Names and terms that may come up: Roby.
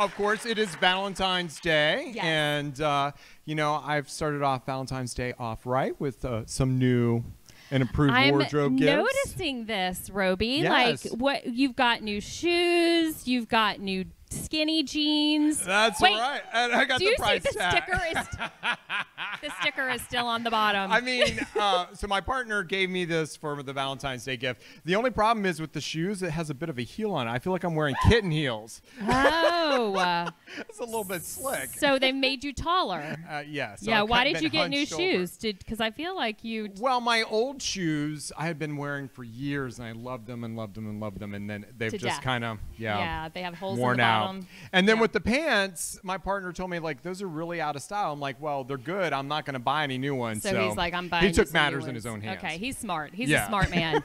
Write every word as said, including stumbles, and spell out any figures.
Of course, it is Valentine's Day, yes. and uh, you know, I've started off Valentine's Day off right with uh, some new and improved I'm wardrobe gifts. I'm noticing this, Roby. Yes. Like, what you've got new shoes, you've got new skinny jeans. That's Wait, right. And I got do the price you see the sticker is the sticker is still on the bottom. I mean, uh, so my partner gave me this for the Valentine's Day gift. The only problem is with the shoes, it has a bit of a heel on it. I feel like I'm wearing kitten heels. Oh, uh, it's a little bit slick. So they made you taller. Uh, yeah. So yeah. Why did you get new over. shoes? Did because I feel like you. Well, my old shoes I had been wearing for years, and I loved them and loved them and loved them, and then they've just kind of yeah. Yeah, they have holes worn in the out. Um, and then yeah. with the pants, my partner told me, like, those are really out of style. I'm like, well, they're good. I'm not going to buy any new ones. So, so he's like, I'm buying He took matters in his own hands. Okay, he's smart. He's yeah. a smart man.